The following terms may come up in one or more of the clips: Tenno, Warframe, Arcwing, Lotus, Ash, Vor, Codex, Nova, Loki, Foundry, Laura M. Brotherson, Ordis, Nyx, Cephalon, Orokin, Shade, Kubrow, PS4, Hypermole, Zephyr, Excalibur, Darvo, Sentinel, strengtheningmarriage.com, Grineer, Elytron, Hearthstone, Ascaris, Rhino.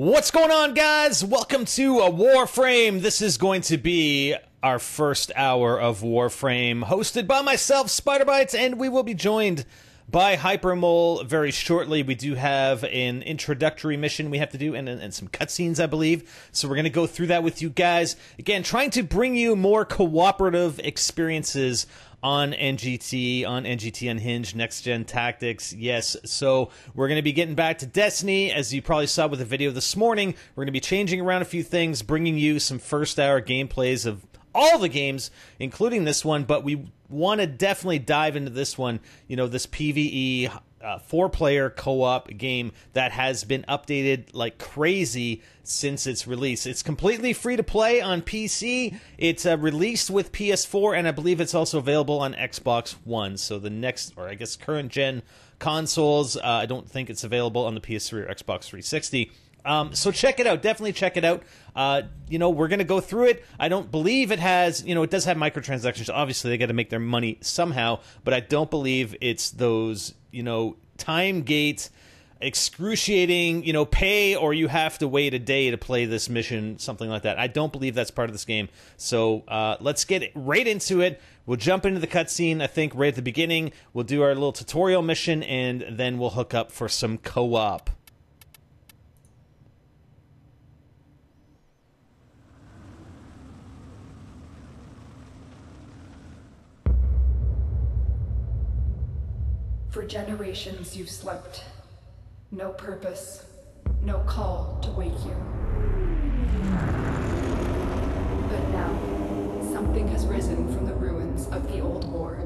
What's going on, guys? Welcome to Warframe. This is going to be our first hour of Warframe, hosted by myself, Spiderbites, and we will be joined by Hypermole very shortly. We do have an introductory mission we have to do and some cutscenes, I believe. So we're going to go through that with you guys. Again, trying to bring you more cooperative experiences on NGT, on NGT Unhinged, Next Gen Tactics, yes. So we're going to be getting back to Destiny, as you probably saw with the video this morning. We're going to be changing around a few things, bringing you some first-hour gameplays of all the games, including this one, but we want to definitely dive into this one, you know, this PvE four-player co-op game that has been updated like crazy since its release. It's completely free to play on PC. It's released with PS4, and I believe it's also available on Xbox One. So the next, or I guess current gen consoles, I don't think it's available on the PS3 or Xbox 360. So check it out. Definitely check it out. You know, we're going to go through it. I don't believe it has, you know, it does have microtransactions. Obviously, they got to make their money somehow, but I don't believe it's those, you know, time gate, excruciating, you know, pay or you have to wait a day to play this mission, something like that. I don't believe that's part of this game. So let's get right into it. We'll jump into the cutscene, I think, right at the beginning. We'll do our little tutorial mission, and then we'll hook up for some co-op. For generations, you've slept. No purpose, no call to wake you. But now, something has risen from the ruins of the old war.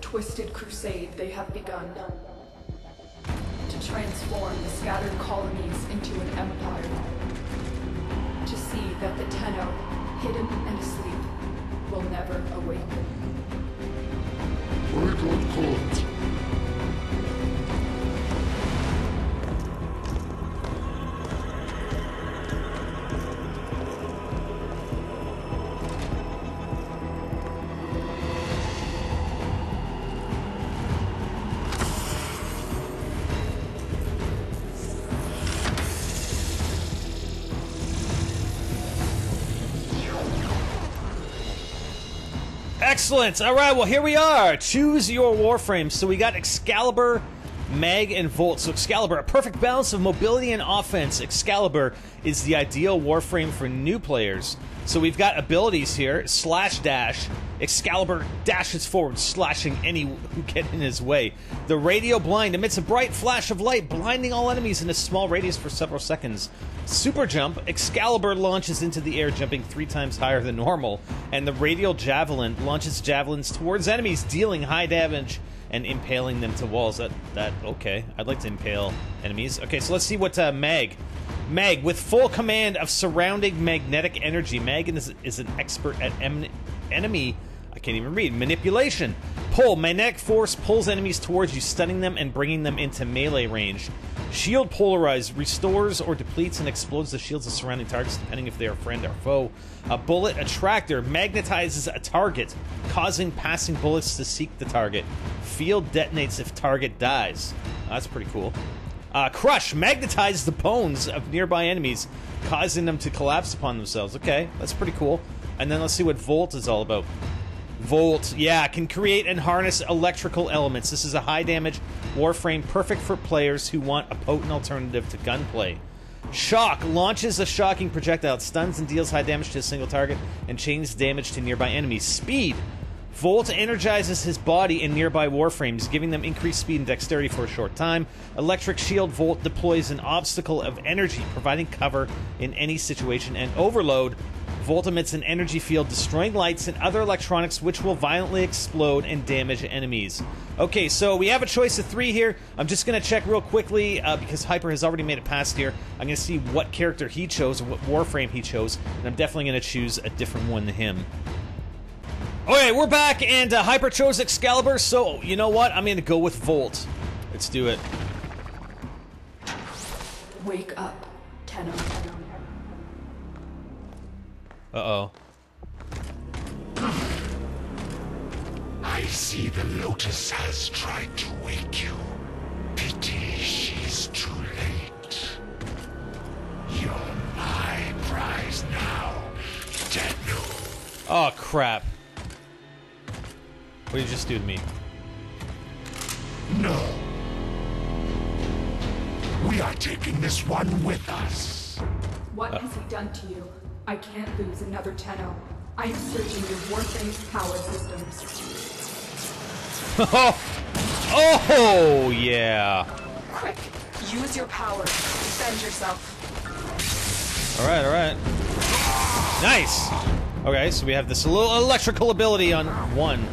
Twisted crusade they have begun, to transform the scattered colonies into an empire, to see that the Tenno, hidden and asleep, will never awaken. We got caught. Excellent. All right, well, here we are. Choose your Warframe. So we got Excalibur, Mag, and Volt. So Excalibur, a perfect balance of mobility and offense. Excalibur is the ideal Warframe for new players. So we've got abilities here. Slash dash. Excalibur dashes forward, slashing any who get in his way. The radio blind emits a bright flash of light, blinding all enemies in a small radius for several seconds. Super jump. Excalibur launches into the air, jumping 3 times higher than normal. And the radial javelin launches javelins towards enemies, dealing high damage and impaling them to walls. Okay. I'd like to impale enemies. Okay, so let's see what Mag, with full command of surrounding magnetic energy. Mag is an expert at enemy... I can't even read. Manipulation. Pull. Magnetic force pulls enemies towards you, stunning them and bringing them into melee range. Shield polarize. Restores or depletes and explodes the shields of surrounding targets, depending if they are friend or foe. A bullet attractor magnetizes a target, causing passing bullets to seek the target. Field detonates if target dies. That's pretty cool. Crush magnetizes the bones of nearby enemies, causing them to collapse upon themselves. Okay, that's pretty cool. And then let's see what Volt is all about. Volt, yeah, can create and harness electrical elements. This is a high-damage Warframe, perfect for players who want a potent alternative to gunplay. Shock launches a shocking projectile, stuns and deals high damage to a single target, and chains damage to nearby enemies. Speed Volt energizes his body in nearby warframes, giving them increased speed and dexterity for a short time. Electric Shield Volt deploys an obstacle of energy, providing cover in any situation. And Overload, Volt emits an energy field, destroying lights and other electronics, which will violently explode and damage enemies. Okay, so we have a choice of three here. I'm just going to check real quickly, because Hyper has already made it past here. I'm going to see what character he chose, what warframe he chose, and I'm definitely going to choose a different one than him. Okay, we're back, and Hyper chose Excalibur, so you know what? I'm going to go with Volt. Let's do it. Wake up, Tenno. Uh-oh. I see the Lotus has tried to wake you. Pity she's too late. You're my prize now, Tenno. Oh, crap. What did you just do to me? No. We are taking this one with us. What has he done to you? I can't lose another Tenno. I am searching your warfame's power systems. Oh, yeah. Quick, use your power. Defend yourself. All right, all right. Nice. Okay, so we have this little electrical ability on one.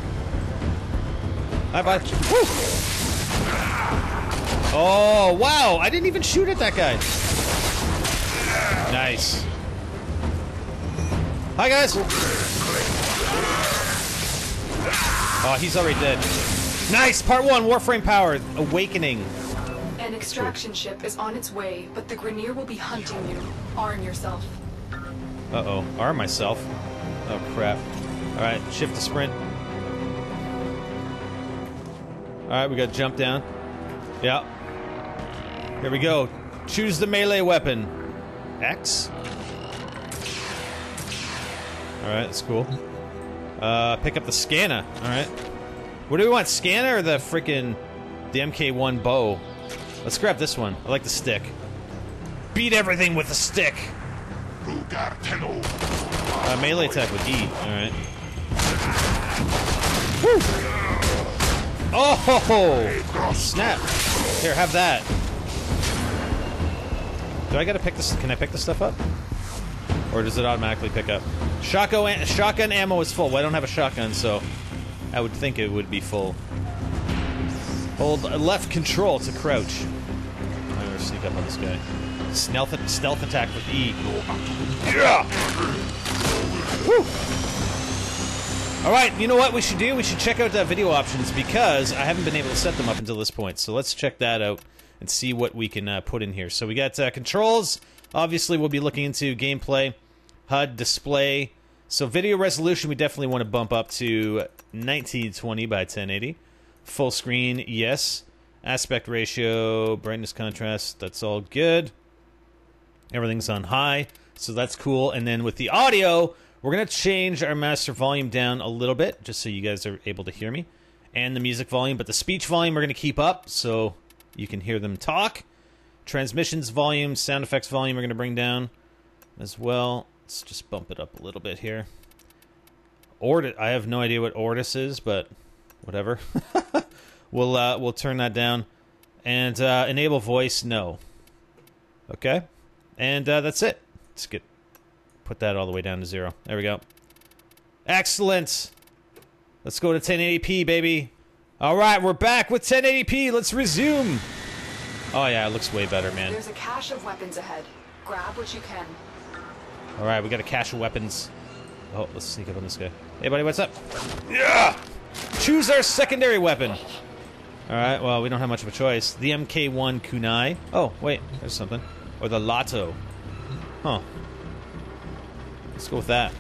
Bye bye. Woo. Oh, wow. I didn't even shoot at that guy. Nice. Hi, guys. Oh, he's already dead. Nice. Part one, Warframe Power, Awakening. An extraction ship is on its way, but the Grineer will be hunting you. Arm yourself. Uh-oh. Arm myself? Oh, crap. All right. Shift to sprint. Alright, we gotta jump down. Yeah. Here we go. Choose the melee weapon. X. Alright, that's cool. Pick up the scanner. Alright. What do we want? Scanner or the freaking the MK1 bow? Let's grab this one. I like the stick. Beat everything with the stick! Melee attack with E. Alright. Woo! Oh! Snap! Here, have that. Do I gotta pick this? Can I pick this stuff up? Or does it automatically pick up? Shotgun ammo is full. Well, I don't have a shotgun, so I would think it would be full. Hold left control to crouch. I'm gonna sneak up on this guy. Stealth attack with E. Yeah! Woo! Alright, you know what we should do? We should check out video options, because I haven't been able to set them up until this point. So let's check that out and see what we can put in here. So we got controls. Obviously, we'll be looking into gameplay, HUD, display. So video resolution, we definitely want to bump up to 1920 by 1080. Full screen, yes. Aspect ratio, brightness, contrast, that's all good. Everything's on high, so that's cool. And then with the audio, we're going to change our master volume down a little bit, just so you guys are able to hear me. And the music volume, but the speech volume we're going to keep up, so you can hear them talk. Transmissions volume, sound effects volume we're going to bring down as well. Let's just bump it up a little bit here. Ordis, I have no idea what Ordis is, but whatever. We'll turn that down. And enable voice, no. Okay. And that's it. Let's get... Put that all the way down to 0. There we go. Excellent. Let's go to 1080p, baby. All right, we're back with 1080p. Let's resume. Oh, yeah, it looks way better, man. There's a cache of weapons ahead. Grab what you can. All right, we got a cache of weapons. Oh, let's sneak up on this guy. Hey, buddy, what's up? Yeah! Choose our secondary weapon. All right, well, we don't have much of a choice. The MK1 Kunai. Oh, wait, there's something. Or the Lato. Huh. Let's go with that.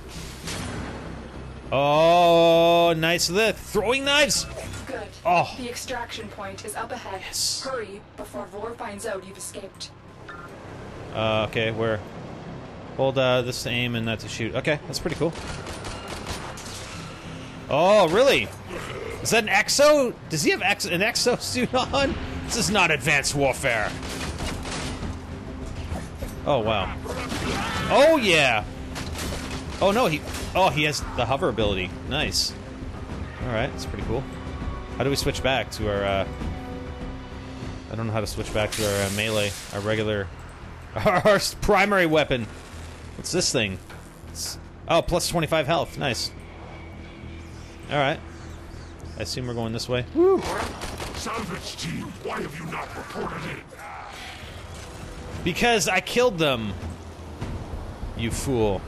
Oh, nice. The throwing knives. Good. Oh. The extraction point is up ahead. Yes. Hurry before Vor finds out you've escaped. Okay, where? Hold this to aim and that to shoot. Okay, that's pretty cool. Oh, really? Is that an exo? Does he have an exo suit on? This is not advanced warfare. Oh, wow. Oh, yeah. Oh no, he has the hover ability. Nice. Alright, that's pretty cool. How do we switch back to our, I don't know how to switch back to our melee, our regular... Our primary weapon! What's this thing? It's, oh, plus 25 health. Nice. Alright. I assume we're going this way. Woo! Salvage team, why have you not reported it? Because I killed them! You fool.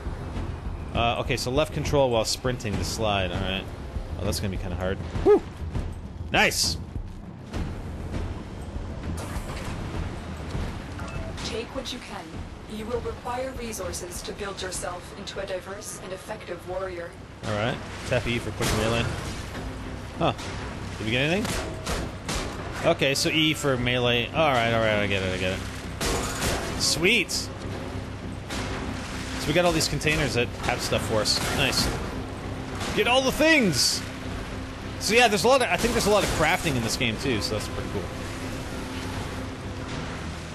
Okay, so left control while sprinting to slide. Alright. Oh, that's gonna be kinda hard. Woo! Nice! Take what you can. You will require resources to build yourself into a diverse and effective warrior. Alright. Tap E for quick melee. Huh. Did we get anything? Okay, so E for melee. Alright, I get it, Sweet! So we got all these containers that have stuff for us. Nice. Get all the things! So yeah, there's a lot of, I think there's a lot of crafting in this game too, so that's pretty cool.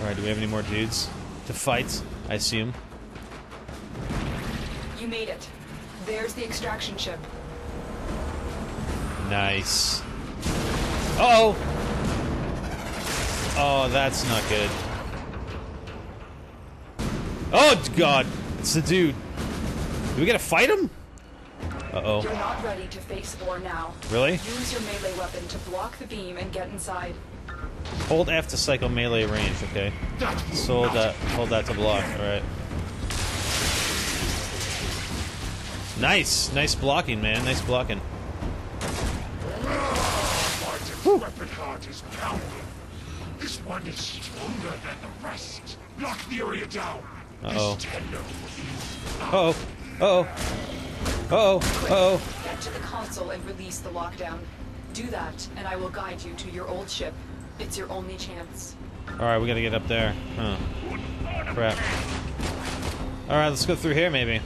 Alright, do we have any more dudes to fight, I assume? You made it. There's the extraction ship. Nice. Uh-oh! Oh, that's not good. Oh, God! It's the dude. Do we gotta fight him? Uh-oh. You're not ready to face Vor now. Really? Use your melee weapon to block the beam and get inside. Hold F to cycle melee range, okay. So hold that to block, alright. Nice! Nice blocking, man. Nice blocking. My weapon heart is pounding. This one is stronger than the rest. Lock the area down. Uh-oh. Uh-oh. Uh-oh. Uh-oh. Uh-oh. Get to the console and release the lockdown. Do that, and I will guide you to your old ship. It's your only chance. Alright, we gotta get up there. Huh. Crap. Alright, let's go through here, maybe.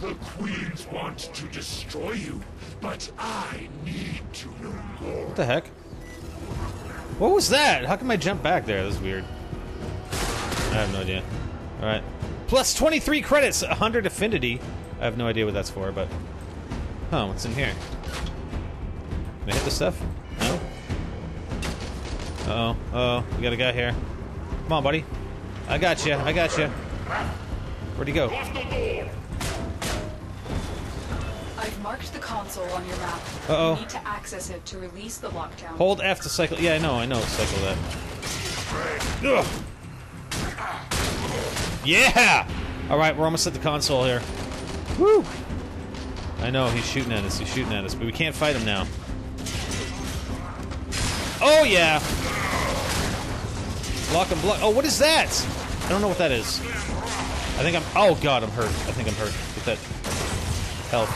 The queens want to destroy you, but I need to know more. What the heck? What was that? How come I jump back there? That was weird. I have no idea. Alright. Plus 23 credits, 100 affinity. I have no idea what that's for, but... Huh, what's in here? Can I hit this stuff? No? Uh-oh. Uh-oh. We got a guy here. Come on, buddy. I got you. I got you. Where'd he go? I've marked the console on your map. Uh-oh. You need to access it to release the lockdown. Hold F to cycle. Yeah, I know. Cycle that. Ugh. Yeah! Alright, we're almost at the console here. Woo! I know, he's shooting at us, but we can't fight him now. Oh, yeah! Block him, block. Oh, what is that? I don't know what that is. I think I'm... Oh, God, I'm hurt. I think I'm hurt. Get that. Health.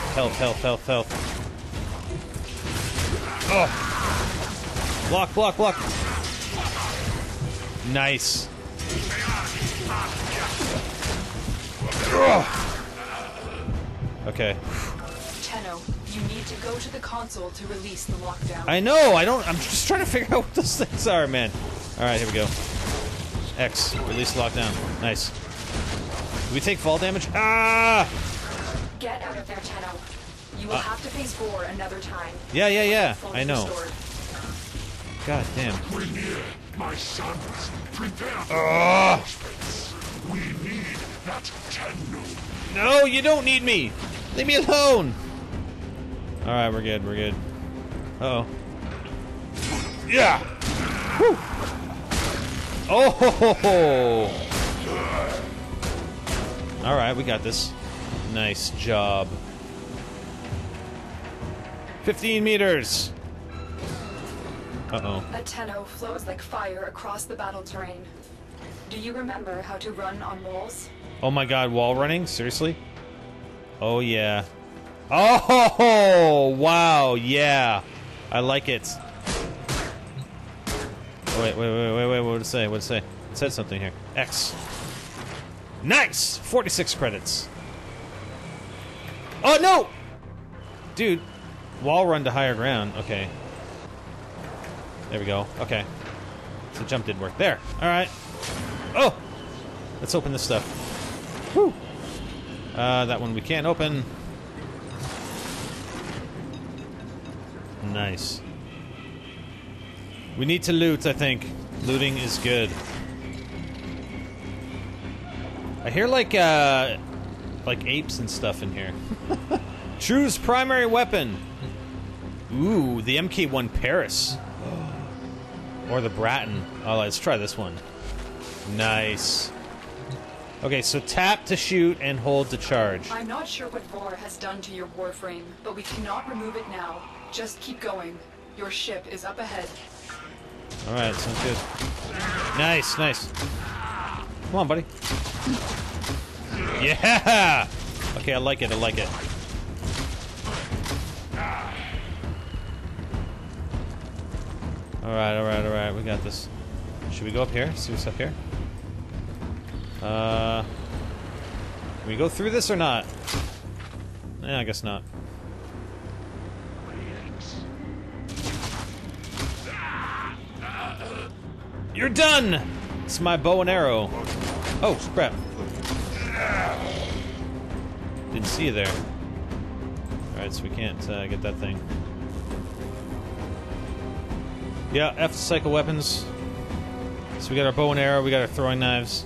Oh! Block. Nice. Okay. Tenno, you need to go to the console to release the lockdown. I know, I'm just trying to figure out what those things are, man. Alright, here we go. X, release lockdown. Nice. Do we take fall damage? Ah! Get out of there, Tenno. You will have to face Vor another time. Yeah. I know. Restored. God damn. Grineer, my sons, prepare for the... We need that Tenno. No, you don't need me. Leave me alone. All right, we're good. Uh-oh. Yeah. Whew. Oh. Ho. All right, we got this. Nice job. 15 meters. Uh-oh. A Tenno flows like fire across the battle terrain. Do you remember how to run on walls? Oh my god, wall running? Seriously? Oh yeah. Oh! Wow, yeah. I like it. Oh, wait, what did it say? It said something here. X. Nice! 46 credits. Oh no! Dude. Wall run to higher ground. Okay. There we go. Okay. So jump did work. There. Alright. Oh! Let's open this stuff. Whew! That one we can't open. Nice. We need to loot, I think. Looting is good. I hear like apes and stuff in here. Choose primary weapon. Ooh, the MK1 Paris. Or the Bratton. Oh, let's try this one. Nice. Okay, so tap to shoot and hold to charge. I'm not sure what Vor has done to your Warframe, but we cannot remove it now. Just keep going. Your ship is up ahead. Alright, sounds good. Nice, nice. Come on, buddy. Yeah! Okay, I like it, I like it. Alright, alright, alright, we got this. Should we go up here? See what's up here? Can we go through this or not? Eh, I guess not. You're done! It's my bow and arrow. Oh, crap. Didn't see you there. Alright, so we can't get that thing. Yeah, F to cycle weapons. So we got our bow and arrow, we got our throwing knives.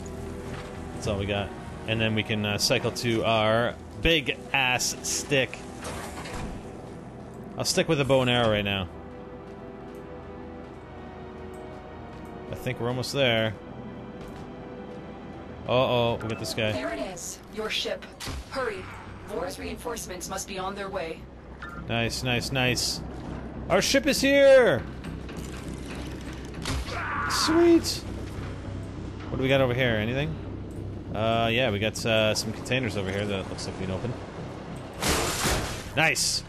That's all we got. And then we can cycle to our big ass stick. I'll stick with the bow and arrow right now. I think we're almost there. Uh-oh, we got this guy. There it is, your ship. Hurry, Vor's reinforcements must be on their way. Nice, nice, nice. Our ship is here! Sweet! What do we got over here? Anything? Yeah, we got some containers over here that looks like we can open. Nice!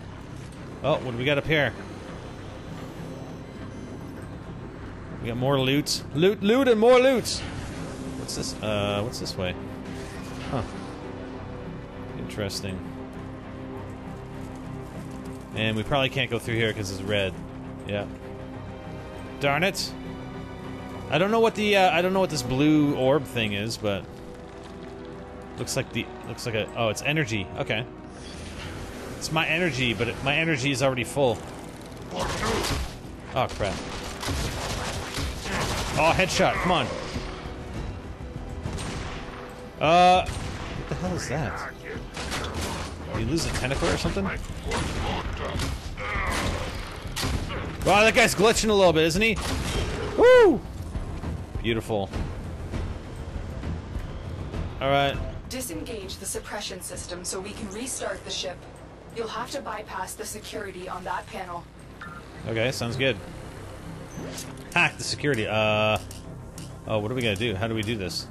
Oh, what do we got up here? We got more loot. Loot, loot, and more loot! What's this way? Huh. Interesting. And we probably can't go through here because it's red. Yeah. Darn it! I don't know what the I don't know what this blue orb thing is, but looks like a oh, it's energy. Okay, it's my energy, but my energy is already full. Oh crap! Oh, headshot! Come on. What the hell is that? Did you lose a tentacle or something? Wow, that guy's glitching a little bit, isn't he? Woo! Beautiful. Alright. Disengage the suppression system so we can restart the ship. You'll have to bypass the security on that panel. Okay, sounds good. Hack the security. Oh, what do we gotta do? How do we do this?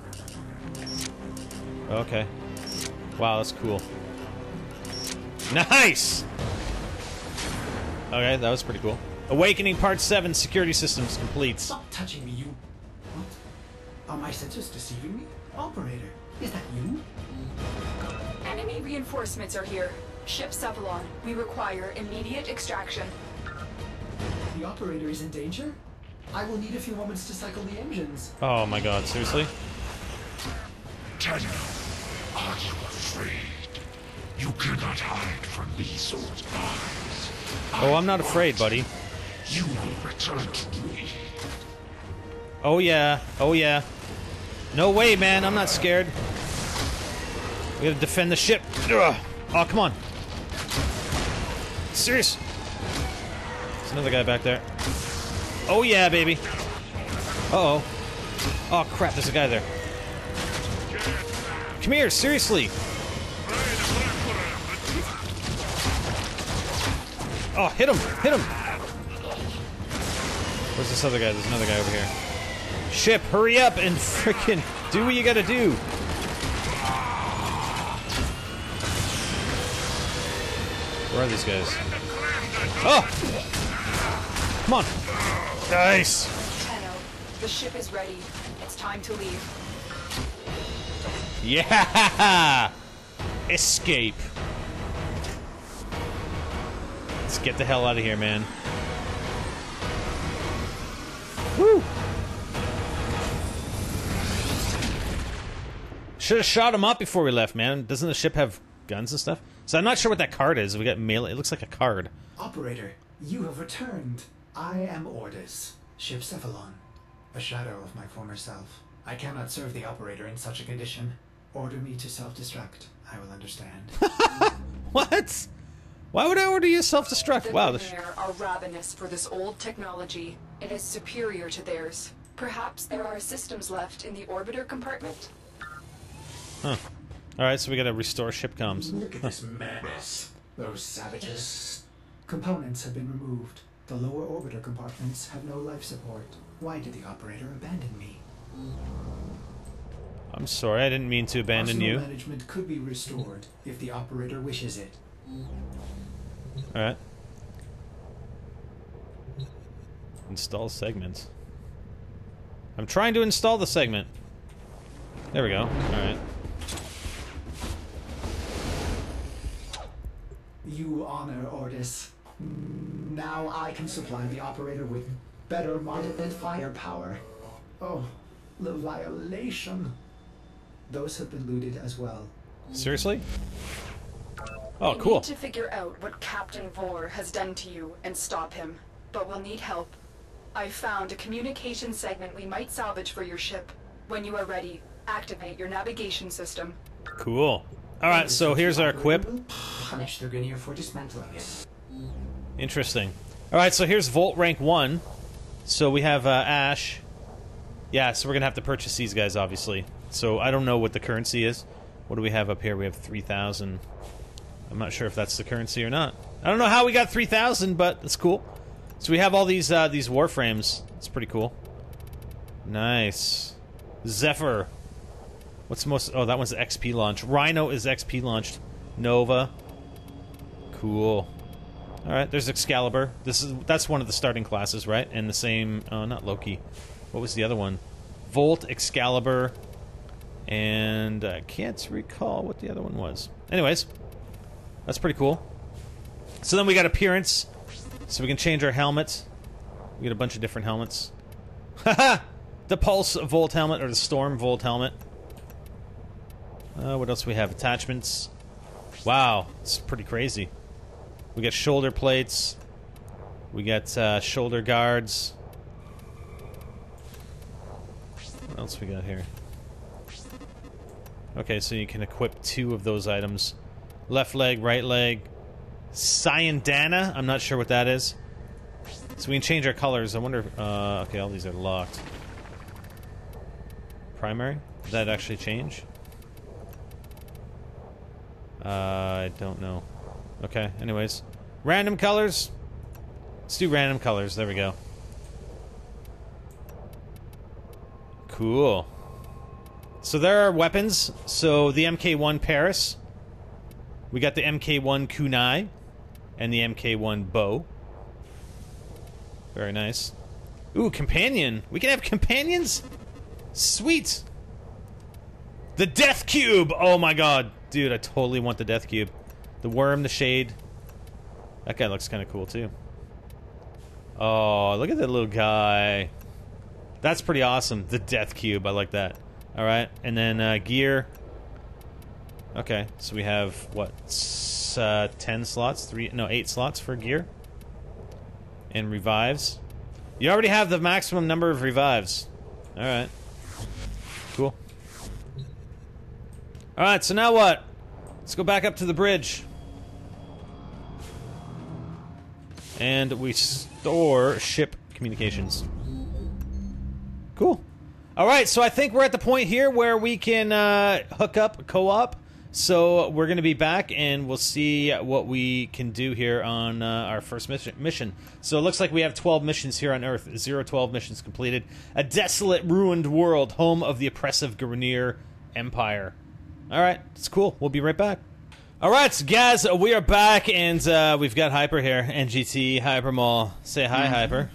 Okay. Wow, that's cool. Nice! Okay, that was pretty cool. Awakening Part 7 security systems complete. Stop touching me, you. Are my sensors deceiving me? Operator, is that you? Enemy reinforcements are here. Ship Cephalon, we require immediate extraction. The operator is in danger? I will need a few moments to cycle the engines. Oh my god, seriously? Tenno, are you afraid? You cannot hide from these old eyes. Oh, I'm not afraid, buddy. You will return to me. Oh yeah, oh yeah. No way, man, I'm not scared. We gotta defend the ship. Ugh. Oh, come on. Serious. There's another guy back there. Oh, yeah, baby. Uh-oh. Oh, crap, there's a guy there. Come here, seriously. Oh, hit him, hit him. Where's this other guy? There's another guy over here. Ship, hurry up and freaking do what you gotta do. Where are these guys? Oh! Come on. Nice. Tenno, the ship is ready. It's time to leave. Yeah! Escape. Let's get the hell out of here, man. Woo! Should have shot him up before we left, man. Doesn't the ship have guns and stuff? So I'm not sure what that card is. We got melee. It looks like a card. Operator, You have returned. I am Ordis, ship Cephalon, a shadow of my former self. I cannot serve the operator in such a condition. Order me to self-destruct. I will understand. What? Why would I order you self-destruct? Wow. The Grineer are ravenous for this old technology. It is superior to theirs. Perhaps there are systems left in the orbiter compartment? Huh. Alright, so we gotta restore ship comms. Look at this madness. Those savages. Components have been removed. The lower orbiter compartments have no life support. Why did the operator abandon me? I'm sorry, I didn't mean to abandon you. Personal management could be restored if the operator wishes it. Alright. Install segments. I'm trying to install the segment. There we go. Alright. You honor Ordis. Now I can supply the operator with better modded than firepower. Oh, the violation. Those have been looted as well. Seriously? Oh, cool. We need to figure out what Captain Vor has done to you and stop him, but we'll need help. I found a communication segment we might salvage for your ship. When you are ready, activate your navigation system. Cool. Alright, so here's our quip. Punish the Grineer for dismantling it. Interesting. Alright, so here's Volt rank 1. So we have Ash. Yeah, so we're gonna have to purchase these guys, obviously. So I don't know what the currency is. What do we have up here? We have 3,000. I'm not sure if that's the currency or not. I don't know how we got 3,000, but that's cool. So we have all these Warframes. It's pretty cool. Nice. Zephyr. What's most... Oh, that one's XP launch. Rhino is XP launched. Nova. Cool. Alright, there's Excalibur. That's one of the starting classes, right? And the same... Oh, not Loki. What was the other one? Volt, Excalibur, and... I can't recall what the other one was. Anyways. That's pretty cool. So then we got appearance. So we can change our helmets. We get a bunch of different helmets. Haha! The Pulse Volt helmet, or the Storm Volt helmet. What else we have? Attachments. Wow, it's pretty crazy. We got shoulder plates. We got shoulder guards. What else we got here? Okay, so you can equip 2 of those items. Left leg, right leg. Cyandana? I'm not sure what that is. So we can change our colors. I wonder if... okay, all these are locked. Primary? Did that actually change? I don't know. Okay, anyways. Random colors? Let's do random colors. There we go. Cool. So there are weapons. So the MK1 Paris. We got the MK1 Kunai. And the MK1 Bow. Very nice. Ooh, companion. We can have companions? Sweet. The Death Cube. Oh my god. Dude, I totally want the Death Cube. The Worm, the Shade. That guy looks kind of cool, too. Oh, look at that little guy. That's pretty awesome. The Death Cube. I like that. Alright. And then gear. Okay. So we have, what, 10 slots? 8 slots for gear. And revives. You already have the maximum number of revives. Alright. Cool. Alright, so now what? Let's go back up to the bridge. And we store ship communications. Cool. Alright, so I think we're at the point here where we can hook up co-op. So we're going to be back and we'll see what we can do here on our first mission. So it looks like we have 12 missions here on Earth. 12 missions completed. A desolate, ruined world, home of the oppressive Grineer Empire. Alright, it's cool. We'll be right back. Alright, so guys, we are back and we've got Hyper here. NGT, Hypermole. Say hi, Hyper.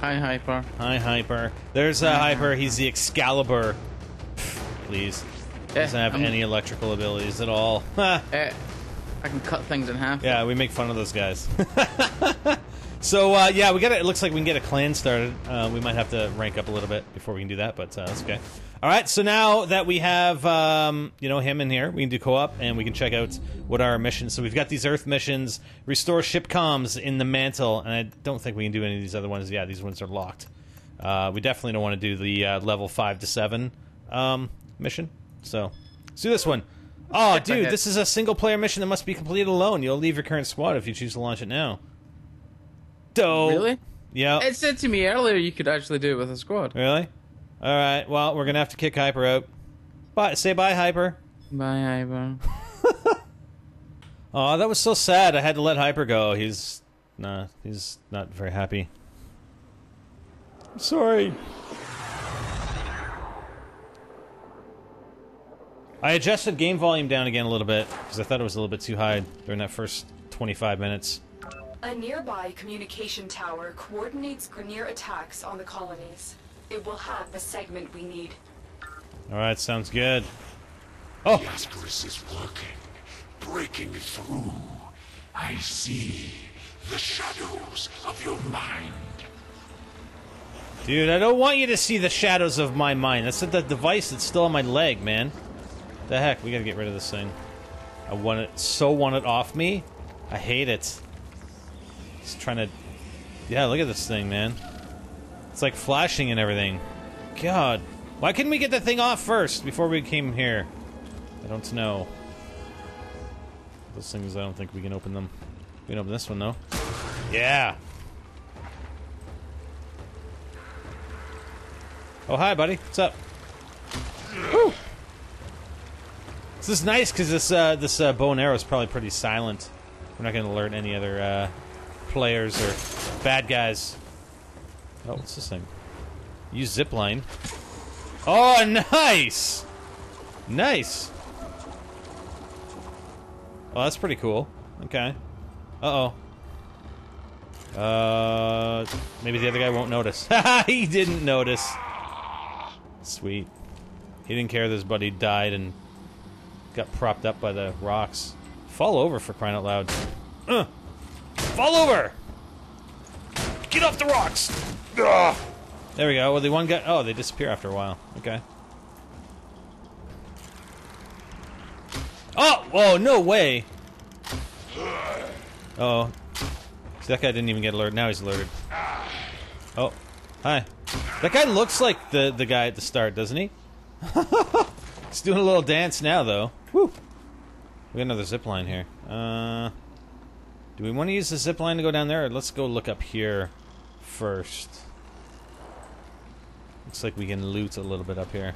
Hi, Hyper. Hi, Hyper. There's Hyper. He's the Excalibur. Please. He doesn't have any electrical abilities at all. I can cut things in half. Yeah, we make fun of those guys. So, yeah, we got it. Looks like we can get a clan started. We might have to rank up a little bit before we can do that, but that's okay. All right, so now that we have, you know, him in here, we can do co-op, and we can check out what our missions. So we've got these Earth missions, restore ship comms in the mantle, and I don't think we can do any of these other ones. Yeah, these ones are locked. We definitely don't want to do the level 5 to 7 mission. So let's do this one. Oh, dude, this is a single-player mission that must be completed alone. You'll leave your current squad if you choose to launch it now. Dope. Really? Yeah. It said to me earlier you could actually do it with a squad. Really? All right, well, we're going to have to kick Hyper out. Bye. Say bye, Hyper. Bye, Hyper. Aw, that was so sad. I had to let Hyper go. He's not very happy. I'm sorry. I adjusted game volume down again a little bit, because I thought it was a little bit too high during that first 25 minutes. A nearby communication tower coordinates Grineer attacks on the colonies. It will have the segment we need. Alright, sounds good. Oh! The Ascaris is working, breaking through. I see the shadows of your mind. Dude, I don't want you to see the shadows of my mind. That's the device that's still on my leg, man. The heck, we gotta get rid of this thing. I want it, so want it off me. I hate it. It's trying to... Yeah, look at this thing, man. It's like flashing and everything. God. Why couldn't we get the thing off first before we came here? I don't know. Those things, I don't think we can open them. We can open this one, though. Yeah! Oh, hi, buddy. What's up? Woo! This is nice, because this bow and arrow is probably pretty silent. We're not going to alert any other players or bad guys. Oh, what's this thing? Use zipline. Oh, nice! Nice! Oh, that's pretty cool. Okay. Uh-oh. Maybe the other guy won't notice. Haha, he didn't notice. Sweet. He didn't care that his buddy died and got propped up by the rocks. Fall over, for crying out loud. Fall over! Get off the rocks! Ugh. There we go. Well, the one guy. Oh, they disappear after a while. Okay. Oh! Whoa! No way! Oh, see, that guy didn't even get alerted. Now he's alerted. Oh, hi. That guy looks like the guy at the start, doesn't he? He's doing a little dance now, though. Woo! We got another zipline here. Do we want to use the zipline to go down there, or let's go look up here first? Looks like we can loot a little bit up here.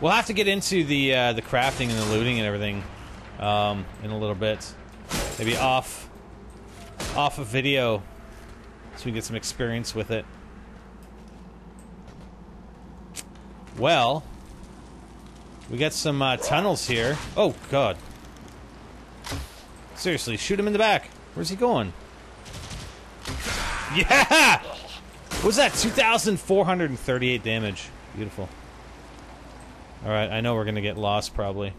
We'll have to get into the crafting and the looting and everything in a little bit. Maybe off of video, so we can get some experience with it. Well, we got some tunnels here. Oh God. Seriously, shoot him in the back. Where's he going? Yeah! What was that? 2,438 damage. Beautiful. Alright, I know we're gonna get lost, probably.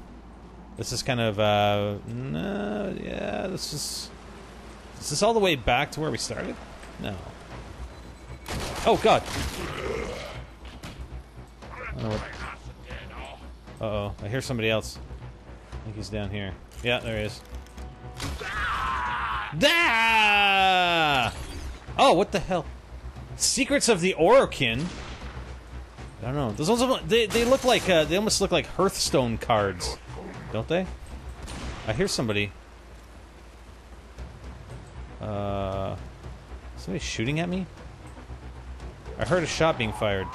This is kind of, no, yeah, this is... Is this all the way back to where we started? No. Oh, God! Uh-oh, I hear somebody else. I think he's down here. Yeah, there he is. Ah! Oh, what the hell? Secrets of the Orokin. I don't know. Those also, they look like they almost look like Hearthstone cards, don't they? I hear somebody. Somebody shooting at me. I heard a shot being fired.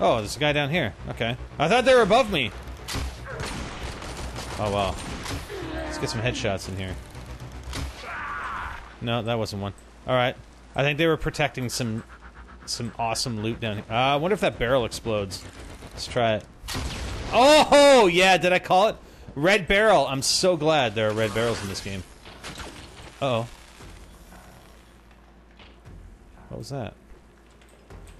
Oh, there's a guy down here. Okay, I thought they were above me. Oh, wow. Let's get some headshots in here. No, that wasn't one. Alright. I think they were protecting some awesome loot down here. I wonder if that barrel explodes. Let's try it. Oh, yeah, did I call it? Red barrel. I'm so glad there are red barrels in this game. Uh-oh. What was that?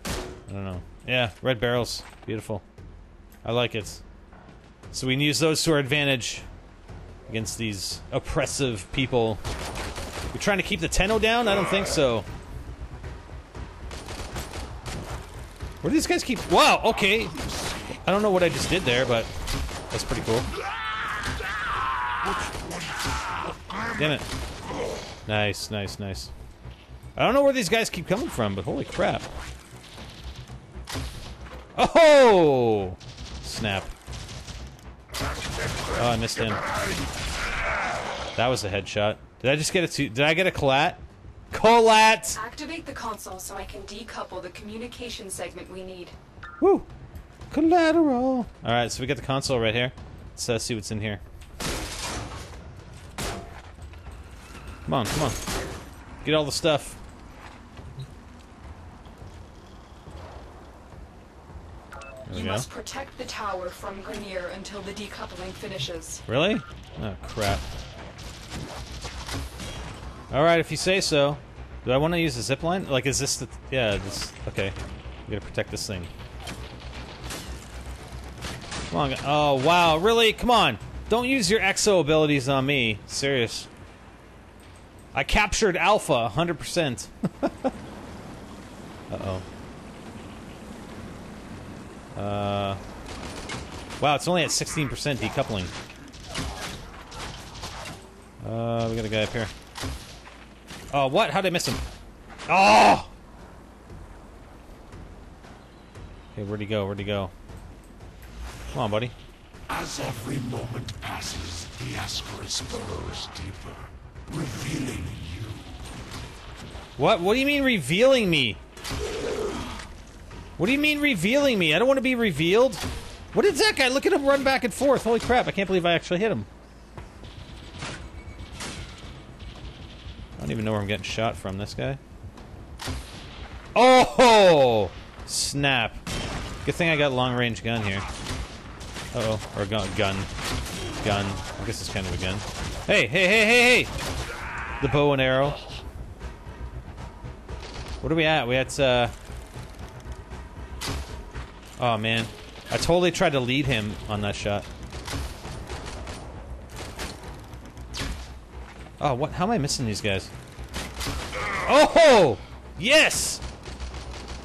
I don't know. Yeah, red barrels. Beautiful. I like it. So we can use those to our advantage against these oppressive people. We're trying to keep the Tenno down? I don't think so. Where do these guys keep... Wow, okay. I don't know what I just did there, but that's pretty cool. Damn it. Nice, nice, nice. I don't know where these guys keep coming from, but holy crap. Oh! Snap. Oh, I missed him. That was a headshot. Did I just get a collat? Collat! Activate the console so I can decouple the communication segment we need. Woo! Collateral! Alright, so we got the console right here. Let's see what's in here. Come on, come on. Get all the stuff. You must protect the tower from Grineer until the decoupling finishes. Really? Oh, crap. Alright, if you say so. Do I want to use the zipline? Like, is this the... yeah, this... okay. We gotta protect this thing. Come on. Oh, wow. Really? Come on. Don't use your exo abilities on me. Serious. I captured Alpha, 100%. Uh-oh. Wow, it's only at 16% decoupling. We got a guy up here. Oh, what? How'd I miss him? Oh! Okay, where'd he go? Where'd he go? Come on, buddy. As every moment passes, the Ascaris burrows deeper, revealing you. What? What do you mean revealing me? What do you mean revealing me? I don't want to be revealed. What did that guy? Look at him run back and forth. Holy crap, I can't believe I actually hit him. I don't even know where I'm getting shot from, this guy. Oh! Snap. Good thing I got a long-range gun here. Uh-oh. Or gun. I guess it's kind of a gun. Hey, hey, hey, hey, hey! The bow and arrow. What are we at? We at, oh, man. I totally tried to lead him on that shot. Oh, what? How am I missing these guys? Oh! Yes!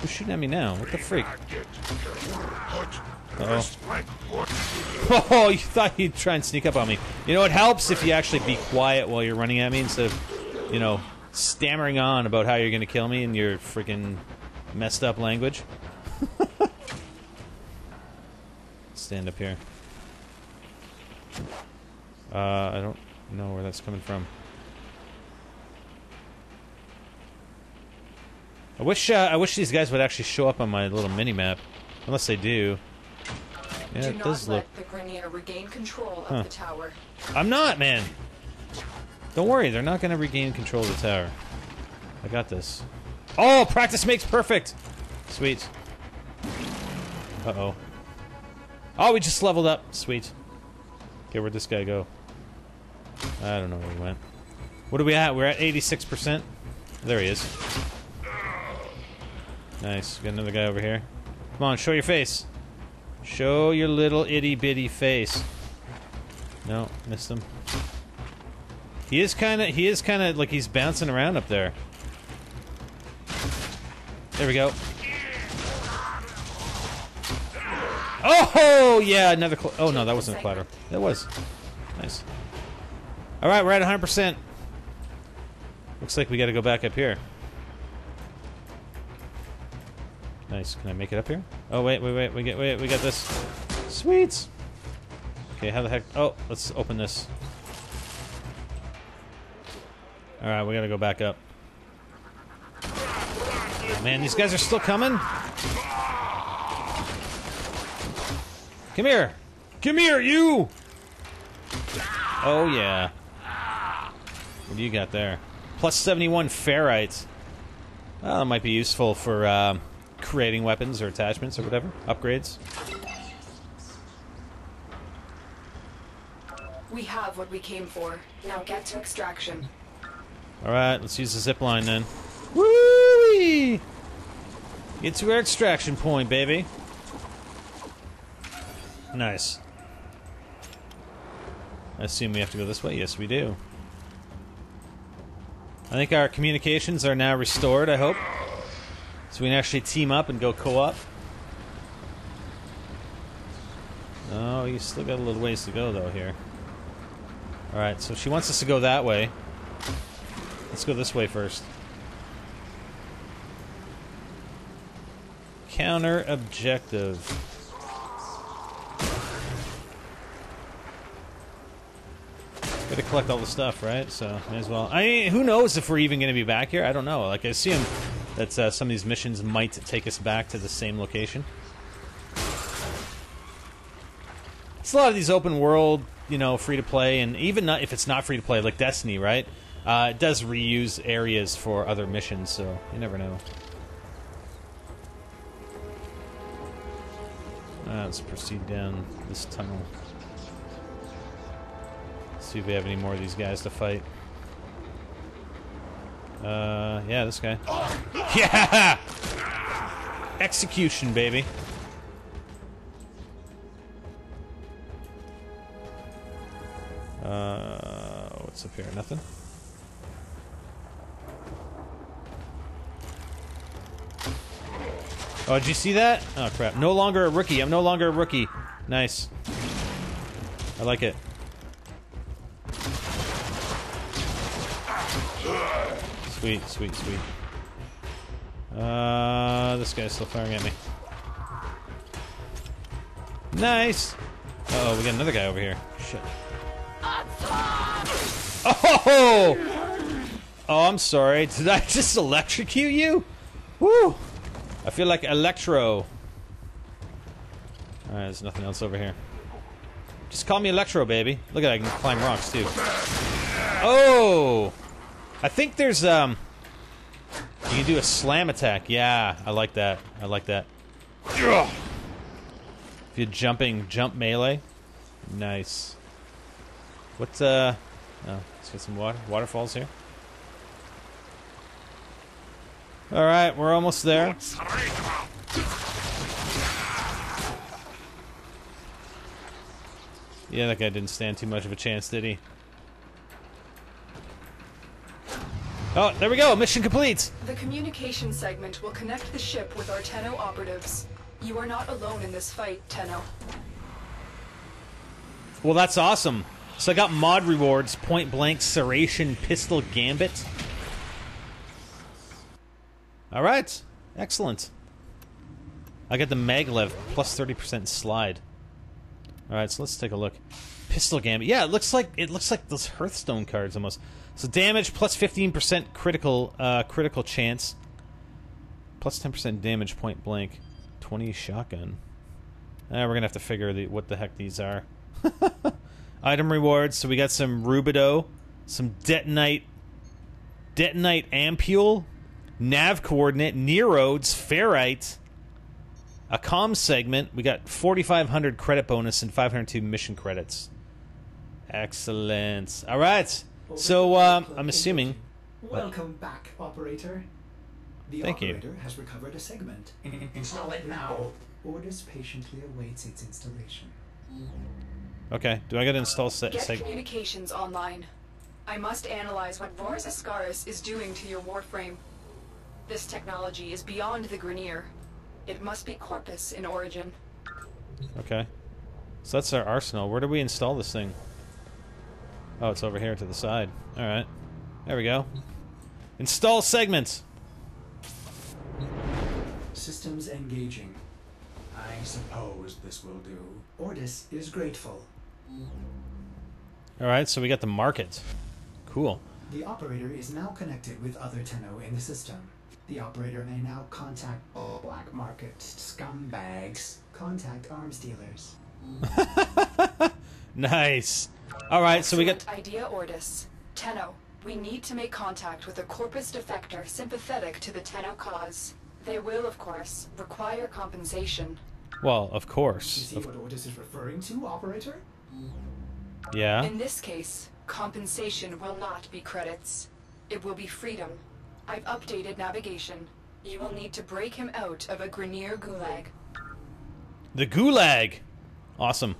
Who's shooting at me now? What the freak? Uh-oh. Oh, you thought you'd try and sneak up on me. You know, it helps if you actually be quiet while you're running at me instead of, you know, stammering on about how you're going to kill me in your freaking messed up language. Stand up here. I don't know where that's coming from. I wish these guys would actually show up on my little mini map, unless they do. Yeah, it does look. Do not let the Grineer regain control of the tower. I'm not, man. Don't worry, they're not going to regain control of the tower. I got this. Oh, practice makes perfect. Sweet. Uh oh. Oh, we just leveled up. Sweet. Okay, where'd this guy go? I don't know where he went. What are we at? We're at 86%. There he is. Nice. Got another guy over here. Come on, show your face. Show your little itty-bitty face. No, missed him. He is kind of like he's bouncing around up there. There we go. Oh, yeah, another oh, no, that wasn't a clatter. That was. Nice. All right, we're at 100%. Looks like we got to go back up here. Nice. Can I make it up here? Oh, wait, wait, wait. We got this. Sweet. Okay, how the heck? Oh, let's open this. All right, we got to go back up. Man, these guys are still coming. Come here! Come here, you! Oh, yeah. What do you got there? Plus 71 ferrite. Well, that might be useful for creating weapons or attachments or whatever. Upgrades. We have what we came for. Now get to extraction. Alright, let's use the zipline then. Woo-wee! Get to our extraction point, baby. Nice. I assume we have to go this way? Yes, we do. I think our communications are now restored, I hope. So we can actually team up and go co-op. No, you still got a little ways to go, though, here. Alright, so she wants us to go that way. Let's go this way first. Counter objective. Gotta collect all the stuff, right? So, may as well. I mean, who knows if we're even gonna be back here? I don't know. Like, I assume that some of these missions might take us back to the same location. It's a lot of these open world, you know, free to play, and even not, if it's not free to play, like Destiny, right? It does reuse areas for other missions, so you never know. Let's proceed down this tunnel. See if we have any more of these guys to fight. Yeah, this guy. Yeah! Execution, baby. What's up here? Nothing? Oh, did you see that? Oh, crap. No longer a rookie. I'm no longer a rookie. Nice. I like it. Sweet, sweet, sweet. This guy's still firing at me. Nice! Uh-oh, we got another guy over here. Shit. Oh! Oh, I'm sorry. Did I just electrocute you? Woo! I feel like Electro. Alright, there's nothing else over here. Just call me Electro, baby. Look at that, I can climb rocks, too. Oh! I think there's, you can do a slam attack. Yeah, I like that. I like that. If you're jumping, jump melee. Nice. What's, oh, let's get some waterfalls here. Alright, we're almost there. Yeah, that guy didn't stand too much of a chance, did he? Oh, there we go! Mission complete! The communication segment will connect the ship with our Tenno operatives. You are not alone in this fight, Tenno. Well, that's awesome. So I got mod rewards, Point Blank, Serration, Pistol, Gambit. Alright. Excellent. I got the Mag Lev, plus 30% slide. Alright, so let's take a look. Pistol Gambit. Yeah, it looks like those Hearthstone cards almost. So damage plus 15% critical chance, plus 10% damage point blank, 20 shotgun. We're gonna have to figure what the heck these are. Item rewards. So we got some rubido, some detonite ampule, nav coordinate, nerodes, ferrite, a comm segment. We got 4,500 credit bonus and 502 mission credits. Excellent. All right. So, I'm assuming... Welcome back, Operator. The Operator has recovered a segment. Install it now. Ordis patiently awaits its installation. Okay, do I gotta install segment? Get communications online. I must analyze what Vor's Ascaris is doing to your Warframe. This technology is beyond the Grineer. It must be Corpus in origin. Okay. So that's our arsenal. Where do we install this thing? Oh, it's over here to the side. Alright. There we go. Install segments! Systems engaging. I suppose this will do. Ordis is grateful. Alright, so we got the market. Cool. The operator is now connected with other Tenno in the system. The operator may now contact black market scumbags. Contact arms dealers. Nice. All right, so we got idea, Ordis. Tenno, we need to make contact with a Corpus defector sympathetic to the Tenno cause. They will, of course, require compensation. Well, of course. You see what Ordis is referring to, Operator? Yeah. In this case, compensation will not be credits. It will be freedom. I've updated navigation. You will need to break him out of a Grineer gulag. The gulag. Awesome.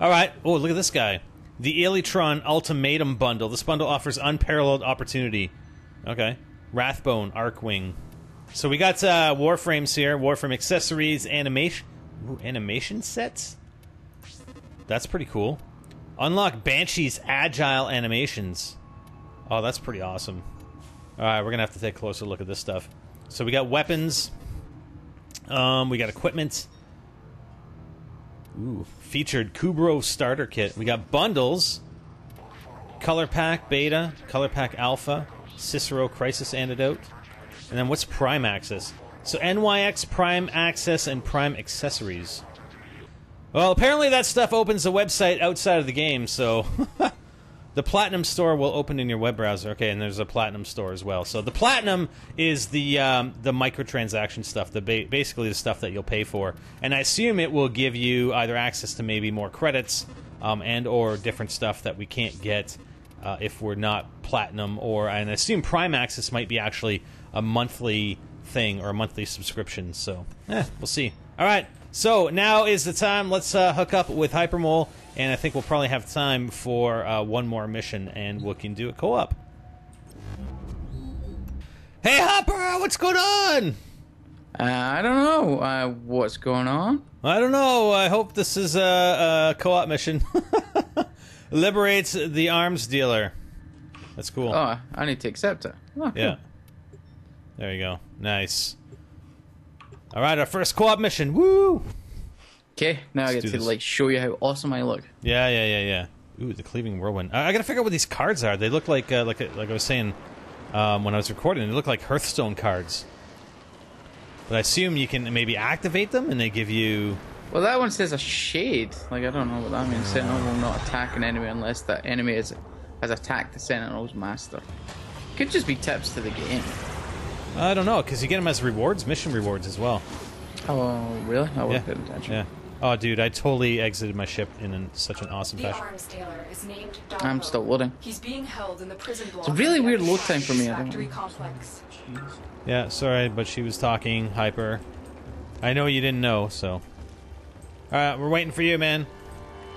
All right. Oh, look at this guy. The Elytron Ultimatum Bundle. This bundle offers unparalleled opportunity. Okay. Wrathbone, Arcwing. So we got Warframes here. Warframe accessories, animation... Ooh, animation sets? That's pretty cool. Unlock Banshee's agile animations. Oh, that's pretty awesome. Alright, we're gonna have to take a closer look at this stuff. So we got weapons. We got equipment. Ooh, featured Kubrow starter kit. We got bundles. Color pack beta, color pack alpha, Cicero crisis antidote. And then what's prime access? So NYX, prime access, and prime accessories. Well, apparently that stuff opens the website outside of the game, so... the Platinum Store will open in your web browser. Okay, and there's a Platinum Store as well. So the Platinum is the microtransaction stuff, the basically the stuff that you'll pay for. And I assume it will give you either access to maybe more credits and or different stuff that we can't get if we're not Platinum. Or and I assume Prime Access might be actually a monthly thing or a monthly subscription. So, we'll see. All right, so now is the time. Let's hook up with Hypermole. And I think we'll probably have time for one more mission, and we can do a co-op. Hey, Hopper! What's going on? I don't know. What's going on? I don't know. I hope this is a co-op mission. Liberates the arms dealer. That's cool. Oh, I need to accept it. Oh, yeah. Cool. There you go. Nice. All right, our first co-op mission. Woo! Okay, now I get to, like, show you how awesome I look. Yeah, yeah, yeah, yeah. Ooh, the Cleaving Whirlwind. I gotta figure out what these cards are. They look like I was saying when I was recording, they look like Hearthstone cards. But I assume you can maybe activate them and they give you... Well, that one says a shade. Like, I don't know what that means. Sentinel will not attack an enemy unless that enemy has attacked the Sentinel's master. Could just be tips to the game. I don't know, because you get them as rewards, mission rewards as well. Oh, really? I wouldn't pay attention. Yeah. Oh, dude, I totally exited my ship in such an awesome fashion. The arms dealer is named Darvo. I'm still loading. He's being held in the prison block. It's a really weird load time for me. I don't know. Yeah, sorry, but she was talking, Hyper. I know you didn't know, so. Alright, we're waiting for you, man.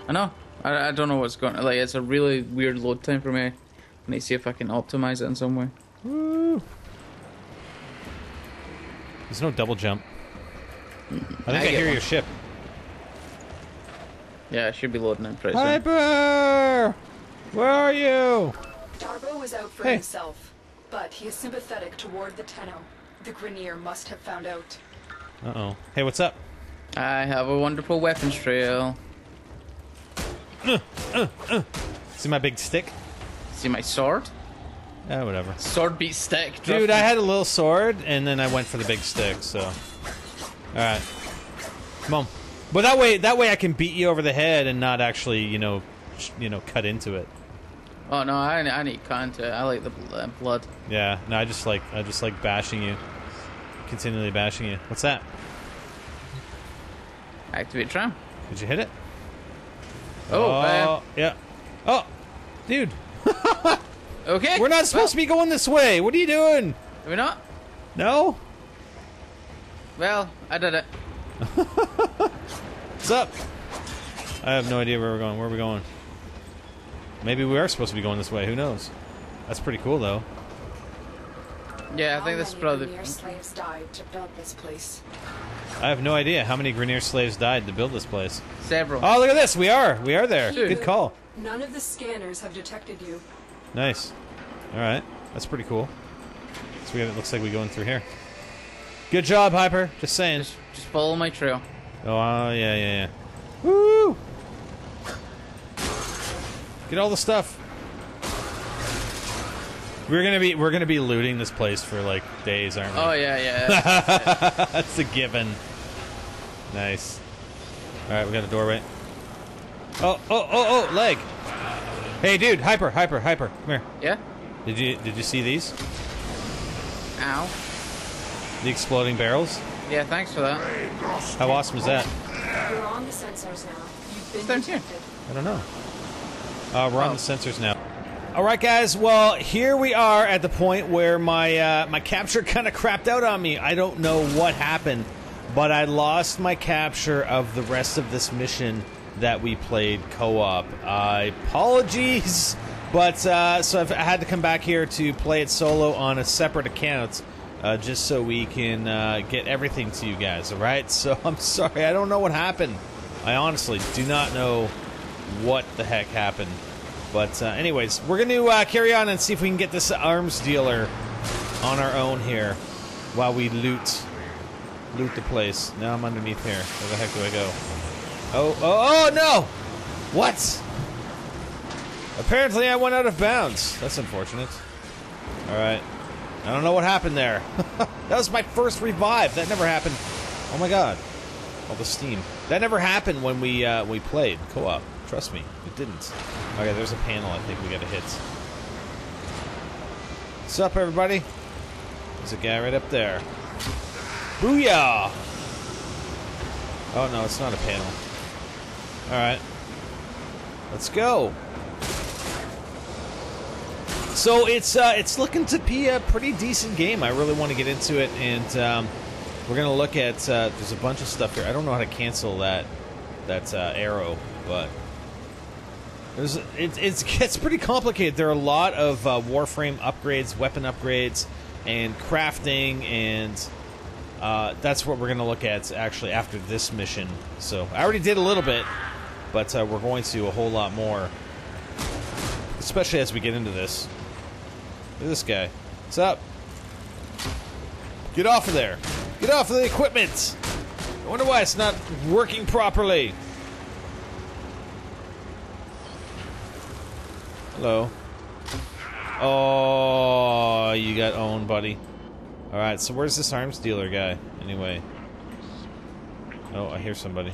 I know. I don't know what's going on. Like, it's a really weird load time for me. I need to see if I can optimize it in some way. Woo! There's no double jump. I hear your ship. Yeah, I should be loading in pretty soon. Hyper! Where are you? Darvo is out for himself, but he is sympathetic toward the Tenno. The Grineer must have found out. Uh-oh. Hey, what's up? I have a wonderful weapons trail. See my big stick? See my sword? Yeah, whatever. Sword beat stick. Dude, I had a little sword, and then I went for the big stick, so... Alright. Come on. But that way I can beat you over the head and not actually, you know, cut into it. Oh no, I need content. I like the blood. Yeah, no, I just like bashing you, continually bashing you. What's that? Activate tram. Did you hit it? Oh, yeah. Oh, dude. Okay. We're not supposed to be going this way. What are you doing? Are we not? No. Well, I did it. What's up? I have no idea where we're going. Where are we going? Maybe we are supposed to be going this way. Who knows? That's pretty cool, though. Yeah, I think that's probably... How many Grineer slaves died to build this place? I have no idea how many Grineer slaves died to build this place. Several. Oh, look at this. We are there. Dude. Good call. None of the scanners have detected you. Nice. All right. That's pretty cool. So it looks like we're going through here. Good job, Hyper. Just saying. Just follow my trail. Oh, yeah, yeah, yeah. Woo! Get all the stuff. We're gonna be looting this place for like days, aren't we? Oh yeah, yeah. That's a given. Nice. All right, we got a doorway. Oh! Leg. Hey, dude, Hyper. Come here. Yeah. Did you see these? Ow. The exploding barrels? Yeah, thanks for that. How awesome is that? You're on the sensors now. You've been here. I don't know. We're on the sensors now. Alright guys, well, here we are at the point where my my capture kind of crapped out on me. I don't know what happened, but I lost my capture of the rest of this mission that we played co-op. Apologies, but so I had to come back here to play it solo on a separate account. Just so we can get everything to you guys, alright? So I'm sorry, I don't know what happened. I honestly do not know what the heck happened. But anyways, we're going to carry on and see if we can get this arms dealer on our own here while we loot the place. Now I'm underneath here. Where the heck do I go? Oh, oh, oh, no! What? Apparently I went out of bounds. That's unfortunate. Alright. I don't know what happened there. That was my first revive. That never happened. Oh my god. All the steam. That never happened when we played co-op. Trust me, it didn't. Okay, there's a panel I think we gotta hit. What's up, everybody? There's a guy right up there. Booyah! Oh no, it's not a panel. Alright. Let's go. So it's looking to be a pretty decent game. I really want to get into it, and we're gonna look at there's a bunch of stuff here. I don't know how to cancel that arrow, but there's it gets pretty complicated. There are a lot of Warframe upgrades, weapon upgrades, and crafting, and that's what we're gonna look at actually after this mission. So I already did a little bit, but we're going to do a whole lot more, especially as we get into this. Look at this guy. What's up? Get off of there. Get off of the equipment. I wonder why it's not working properly. Hello. Oh, you got owned, buddy. Alright, so where's this arms dealer guy? Anyway. Oh, I hear somebody.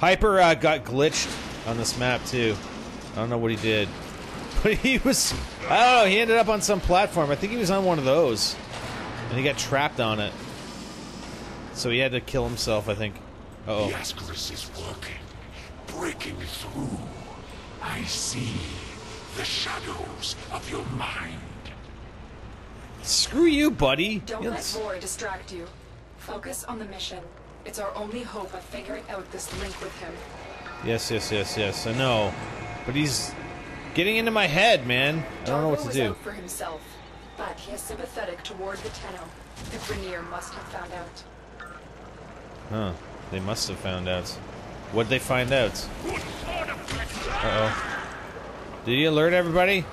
Hyper got glitched on this map, too. I don't know what he did. But he was, I don't know, he ended up on some platform. I think he was on one of those. And he got trapped on it. So he had to kill himself, I think. Uh-oh. The Ascaris is working. Breaking through. I see the shadows of your mind. Screw you, buddy. Don't let Vor distract you. Focus on the mission. It's our only hope of figuring out this link with him. Yes, yes, yes, yes, I know. But he's getting into my head, man. I don't know what to do. Darvo was out for himself, but he is sympathetic toward the Tenno. The Grineer must have found out. Huh. They must have found out. What'd they find out? Uh-oh. Did he alert everybody?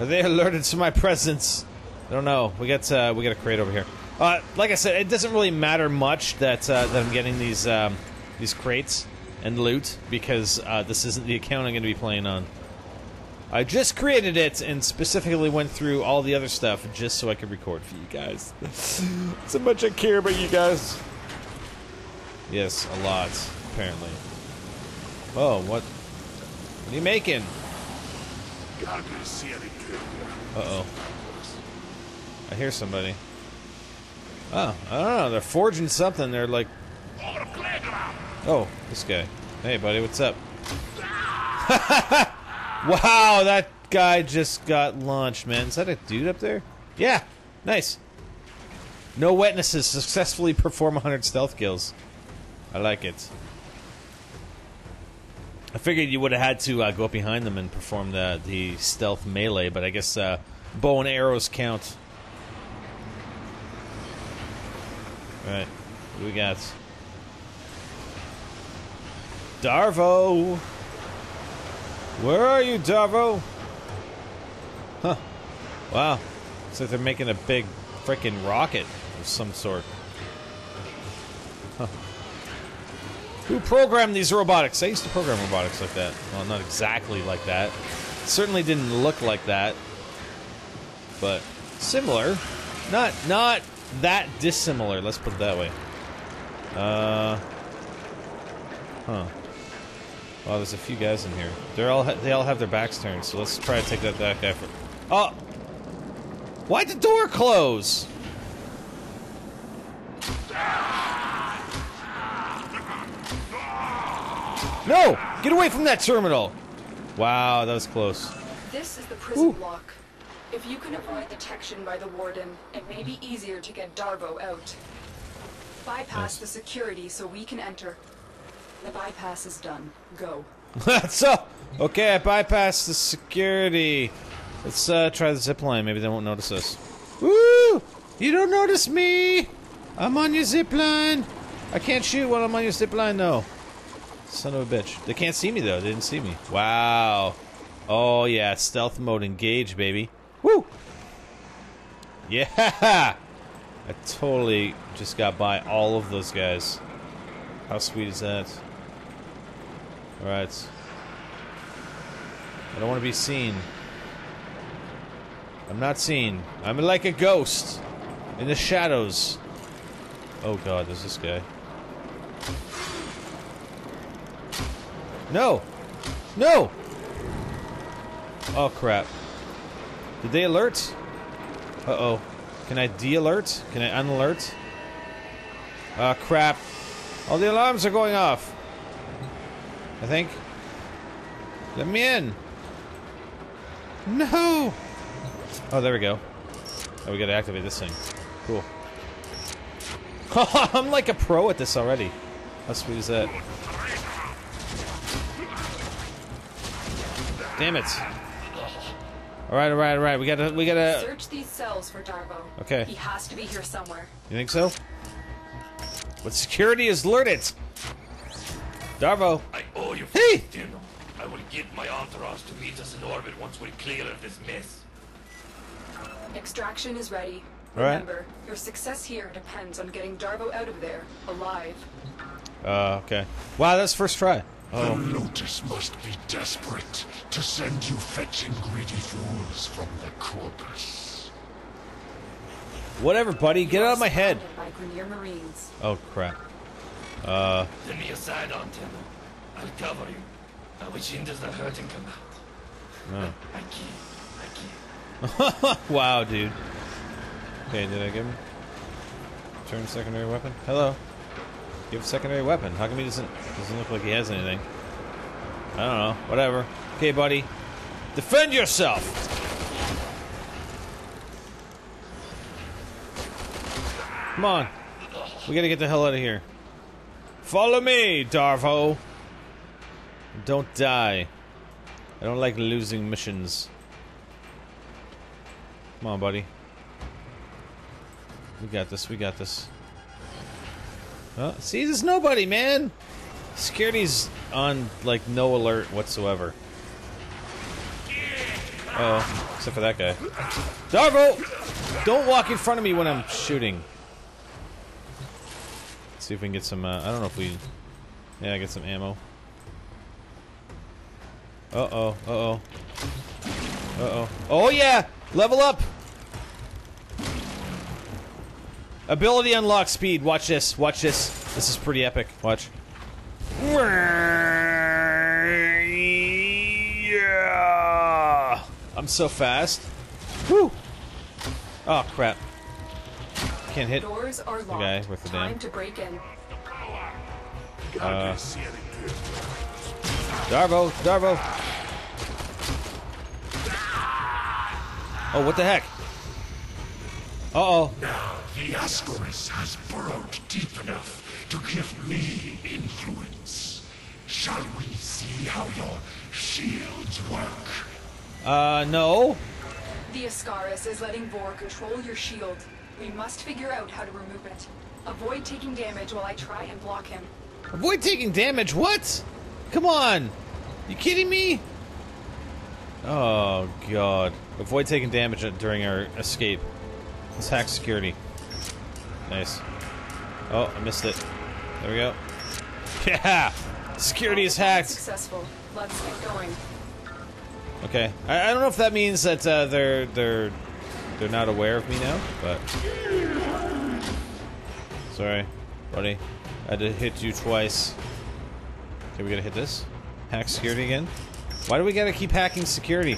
Are they alerted to my presence? I don't know. We got a crate over here. Like I said, it doesn't really matter much that, that I'm getting these crates and loot, because this isn't the account I'm going to be playing on. I just created it and specifically went through all the other stuff just so I could record for you guys. So much I care about you guys. Yes, a lot, apparently. Oh, what are you making? Uh-oh. I hear somebody. Oh, I don't know. They're forging something. They're like... Oh, this guy. Hey, buddy, what's up? Wow, that guy just got launched, man. Is that a dude up there? Yeah, nice. No witnesses. Successfully perform 100 stealth kills. I like it. I figured you would have had to go up behind them and perform the stealth melee, but I guess bow and arrows count. Alright, what do we got? Darvo! Where are you, Darvo? Huh. Wow. Looks like they're making a big frickin' rocket of some sort. Huh. Who programmed these robotics? I used to program robotics like that. Well, not exactly like that. It certainly didn't look like that. But similar. Not that dissimilar. Let's put it that way. Huh. Oh, there's a few guys in here. They all have their backs turned, so let's try to take that guy for... Oh! Why'd the door close? No! Get away from that terminal! Wow, that was close. This is the prison block. If you can avoid detection by the warden, it may be easier to get Darvo out. Bypass the security so we can enter. The bypass is done. Go. So, okay, I bypassed the security. Let's try the zipline. Maybe they won't notice us. Woo! You don't notice me! I'm on your zipline! I can't shoot while I'm on your zipline, though. Son of a bitch. They can't see me, though. They didn't see me. Wow. Oh, yeah. Stealth mode engage, baby. Woo! Yeah! I totally just got by all of those guys. How sweet is that? Alright. I don't want to be seen. I'm not seen. I'm like a ghost in the shadows. Oh god, there's this guy. No! No! Oh crap. Did they alert? Uh-oh. Can I de-alert? Can I unalert? Ah, crap. All the alarms are going off. I think. Let me in! No! Oh, there we go. Oh, we gotta activate this thing. Cool. I'm like a pro at this already. How sweet is that? Damn it! Alright, alright, alright. We gotta search these cells for Darvo. Okay. He has to be here somewhere. You think so? But security has alerted. Darvo. I owe you. Hey! Tenno. I will get my entourage to meet us in orbit once we clear of this mess. Extraction is ready. All right. Remember, your success here depends on getting Darvo out of there alive. Okay. Wow, that's first try. Oh. The Lotus must be desperate to send you fetching greedy fools from the Corpus. Whatever, buddy. Get out of my head. By Grineer Marines. Oh crap. Send me aside, Tenno. I'll cover you. I wish into the hurting come out. I can't. I can't. Wow, dude. Okay, did I give him? Turn secondary weapon? Hello. Give secondary weapon. How come he doesn't look like he has anything? I don't know. Whatever. Okay, buddy. Defend yourself! Come on. We gotta get the hell out of here. Follow me, Darvo! Don't die. I don't like losing missions. Come on, buddy. We got this, we got this. Oh, see, there's nobody, man! Security's on, like, no alert whatsoever. Oh, except for that guy. Darvo! Don't walk in front of me when I'm shooting. Let's see if we can get some, I don't know if we... Yeah, get some ammo. Uh-oh, uh-oh. Uh-oh. Oh, yeah! Level up! Ability unlock speed. Watch this. Watch this. This is pretty epic. Watch. Yeah. I'm so fast. Woo. Oh crap. Can't hit the guy with the damn. Darvo. Darvo. Oh, what the heck? Uh-oh. Now the Ascaris has burrowed deep enough to give me influence. Shall we see how your shields work? No. The Ascaris is letting Vor control your shield. We must figure out how to remove it. Avoid taking damage while I try and block him. Avoid taking damage? What? Come on. You kidding me? Oh, God. Avoid taking damage during our escape. Let's hack security. Nice. Oh, I missed it. There we go. Yeah! Security is hacked! Successful. Let's get going. Okay. I don't know if that means that they're not aware of me now, but... Sorry, buddy. I had to hit you twice. Okay, we gotta hit this. Hack security again. Why do we gotta keep hacking security?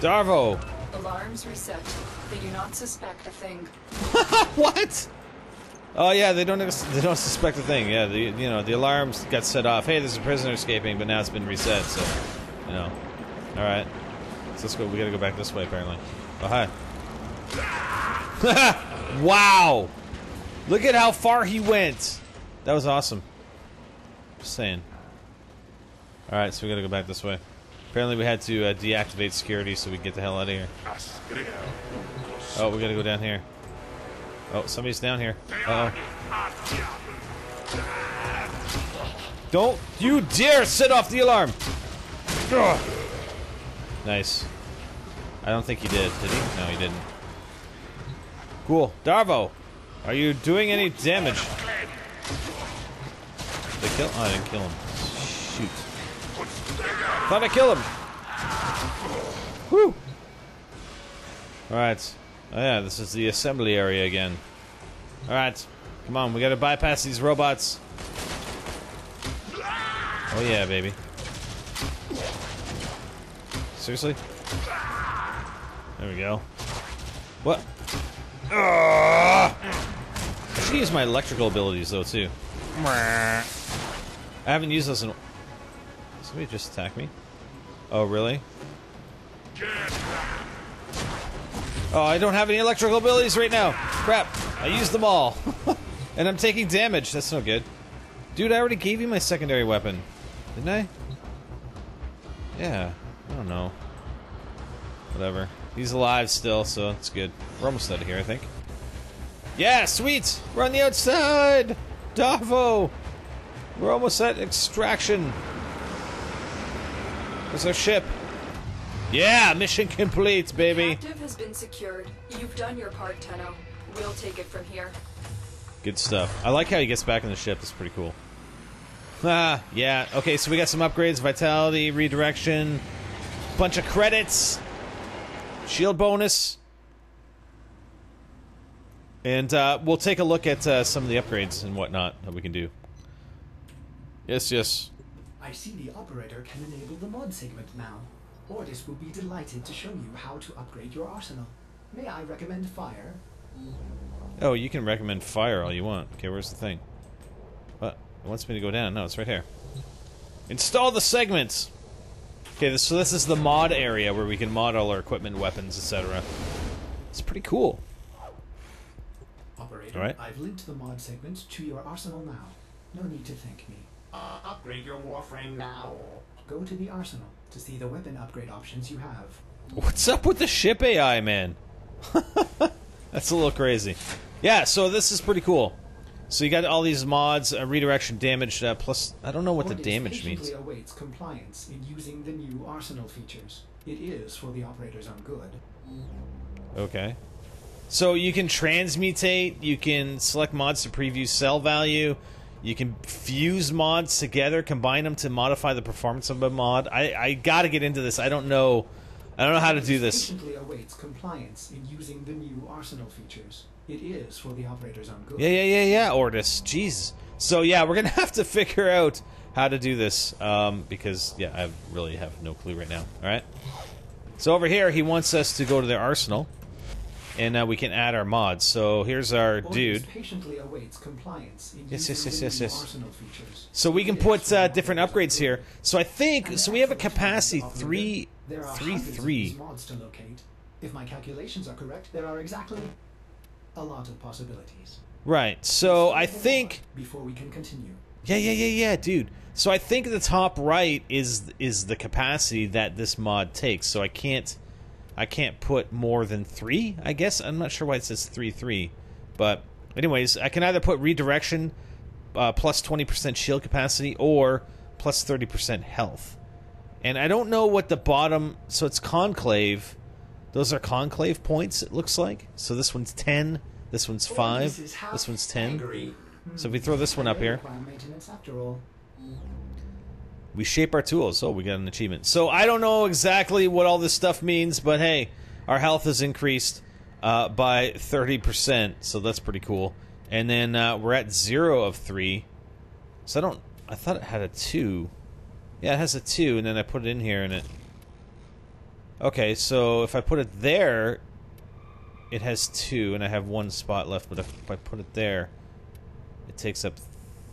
Darvo! Alarms reset. They do not suspect a thing. What? Oh yeah, they don't suspect a thing. Yeah, you know, the alarms got set off. Hey, there's a prisoner escaping, but now it's been reset. So, you know. All right. So let's go. We gotta go back this way apparently. Oh hi. Wow! Look at how far he went. That was awesome. Just saying. All right, so we gotta go back this way. Apparently we had to deactivate security so we could get the hell out of here. Oh, we gotta go down here. Oh, somebody's down here. Uh-oh. Don't you dare set off the alarm! Ugh. Nice. I don't think he did he? No, he didn't. Cool. Darvo, are you doing any damage? Did I kill? Oh, I didn't kill him. Shoot. Thought I killed him! Woo! Alright. Oh yeah, this is the assembly area again. Alright. Come on, we gotta bypass these robots. Oh yeah, baby. Seriously? There we go. What? I should use my electrical abilities though too. I haven't used those in. Somebody just attacked me. Oh really? Oh, I don't have any electrical abilities right now. Crap! I used them all, and I'm taking damage. That's no good. Dude, I already gave you my secondary weapon, didn't I? Yeah. I don't know. Whatever. He's alive still, so it's good. We're almost out of here, I think. Yeah, sweet. We're on the outside. Darvo! We're almost at extraction. There's our ship. Yeah, mission complete, baby. Captive has been secured. You've done your part, Tenno. We'll take it from here. Good stuff. I like how he gets back in the ship. It's pretty cool. Ah, yeah. Okay, so we got some upgrades: vitality, redirection, bunch of credits, shield bonus, and we'll take a look at some of the upgrades and whatnot that we can do. Yes, yes. I see the operator can enable the mod segment now. Ordis will be delighted to show you how to upgrade your arsenal. May I recommend fire? Oh, you can recommend fire all you want. Okay, where's the thing? What? It wants me to go down. No, it's right here. Install the segments! Okay, this, so this is the mod area where we can mod all our equipment, weapons, etc. It's pretty cool. Operator, all right. I've linked the mod segments to your arsenal now. No need to thank me. Upgrade your Warframe now. Go to the arsenal to see the weapon upgrade options you have. What's up with the ship AI, man? That's a little crazy. Yeah, so this is pretty cool. So you got all these mods, redirection, damage, plus I don't know what the damage means. Ordis awaits compliance in using the new arsenal features. It is for the operator's own good. Okay. So you can transmutate. You can select mods to preview cell value. You can fuse mods together, combine them to modify the performance of a mod. I gotta get into this. I don't know how to do this. Patiently awaits compliance in using the new arsenal features. It is for the operators on Google. Yeah, Ordis. Jeez. So yeah, we're gonna have to figure out how to do this because yeah, I really have no clue right now. All right. So over here, he wants us to go to their arsenal. And now we can add our mods. So here's our dude. Yes. So we can put different upgrades here. So I think so. We have a capacity 333. Mods to locate. If my calculations are correct, there are exactly a lot of possibilities. Right. So I think before we can continue. Yeah, dude. So I think the top right is the capacity that this mod takes. So I can't put more than 3, I guess. I'm not sure why it says 3-3. But, anyways, I can either put redirection, plus 20% shield capacity, or plus 30% health. And I don't know what the bottom... So it's conclave. Those are conclave points, it looks like. So this one's 10, this one's 5, this one's 10. So if we throw this one up here... We shape our tools. Oh, we got an achievement. So I don't know exactly what all this stuff means, but hey, our health is increased by 30%, so that's pretty cool. And then we're at 0 of 3, so I thought it had a 2. Yeah, it has a 2, and then I put it in here, and it... Okay, so if I put it there, it has 2, and I have 1 spot left, but if I put it there, it takes up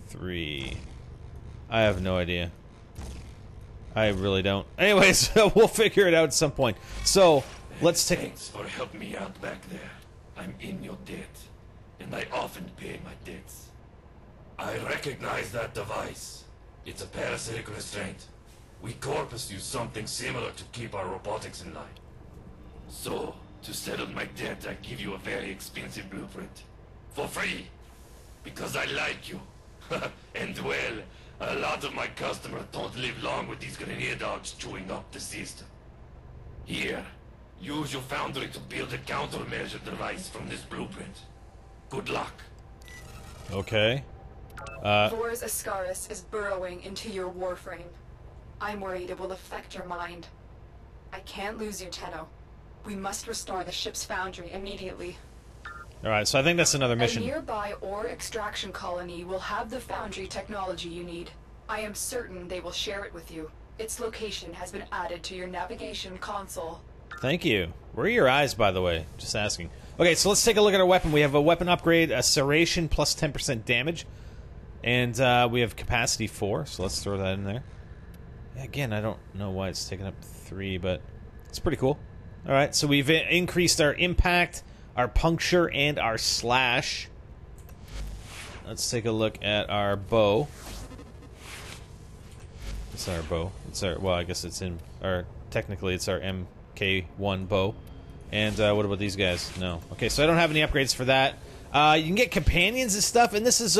3. I have no idea. I really don't. Anyways, we'll figure it out at some point. So, let's take... Thanks for helping me out back there. I'm in your debt, and I often pay my debts. I recognize that device. It's a parasitic restraint. We Corpus use something similar to keep our robotics in line. So, to settle my debt, I give you a very expensive blueprint. For free. Because I like you. And well, A lot of my customers don't live long with these Grineer dogs chewing up the system. Here, use your Foundry to build a countermeasure device from this blueprint. Good luck. Okay. Vor's Ascaris is burrowing into your Warframe. I'm worried it will affect your mind. I can't lose you, Tenno. We must restore the ship's Foundry immediately. Alright, so I think that's another mission. A nearby ore extraction colony will have the Foundry technology you need. I am certain they will share it with you. Its location has been added to your navigation console. Thank you. Where are your eyes, by the way? Just asking. Okay, so let's take a look at our weapon. We have a weapon upgrade, a serration plus 10% damage. And we have capacity 4, so let's throw that in there. Again, I don't know why it's taking up 3, but it's pretty cool. Alright, so we've increased our impact, our puncture, and our slash. Let's take a look at our bow. It's our bow. It's our, well, I guess it's in our, technically it's our MK1 bow. And what about these guys? No. Okay, so I don't have any upgrades for that. You can get companions and stuff, and this is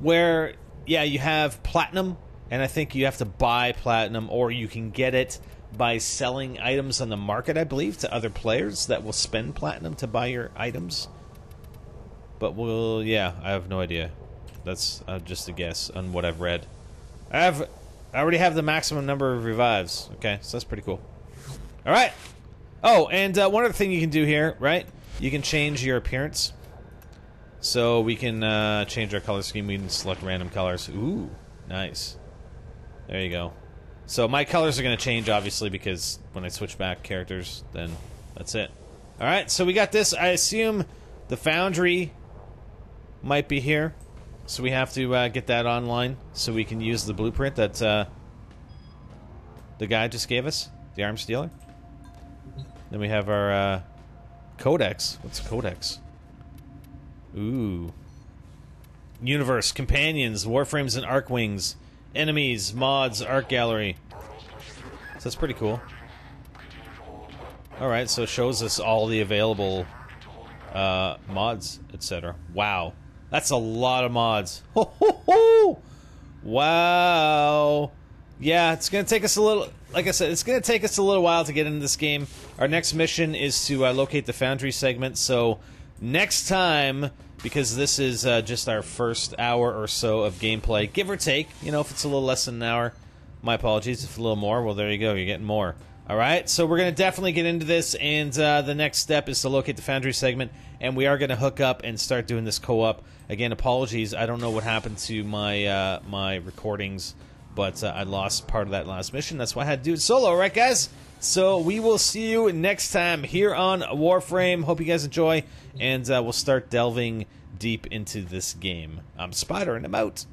where, yeah, you have platinum, and I think you have to buy platinum, or you can get it by selling items on the market, I believe, to other players that will spend platinum to buy your items. But we'll, yeah, I have no idea. That's just a guess on what I've read. I already have the maximum number of revives. Okay, so that's pretty cool. All right. Oh, and one other thing you can do here, right? You can change your appearance. So we can change our color scheme. We can select random colors. Ooh, nice. There you go. So my colors are going to change, obviously, because when I switch back characters, then that's it. All right, so we got this. I assume the Foundry might be here, so we have to get that online so we can use the blueprint that the guy just gave us, the arms dealer. Then we have our Codex. What's Codex? Ooh. Universe, companions, Warframes and Arcwings. Enemies, mods, art gallery. So that's pretty cool. Alright, so it shows us all the available mods, etc. Wow. That's a lot of mods. Ho, ho, ho! Wow. Yeah, it's going to take us a little... Like I said, it's going to take us a little while to get into this game. Our next mission is to locate the Foundry segment, so next time... Because this is just our first hour or so of gameplay, give or take. You know, if it's a little less than an hour, my apologies. If it's a little more, well, there you go. You're getting more. All right, so we're going to definitely get into this, and the next step is to locate the Foundry segment, and we are going to hook up and start doing this co-op. Again, apologies. I don't know what happened to my my recordings, but I lost part of that last mission. That's why I had to do it solo, right, guys? So we will see you next time here on Warframe. Hope you guys enjoy, and we'll start delving deep into this game. I'm Spider, and I'm out.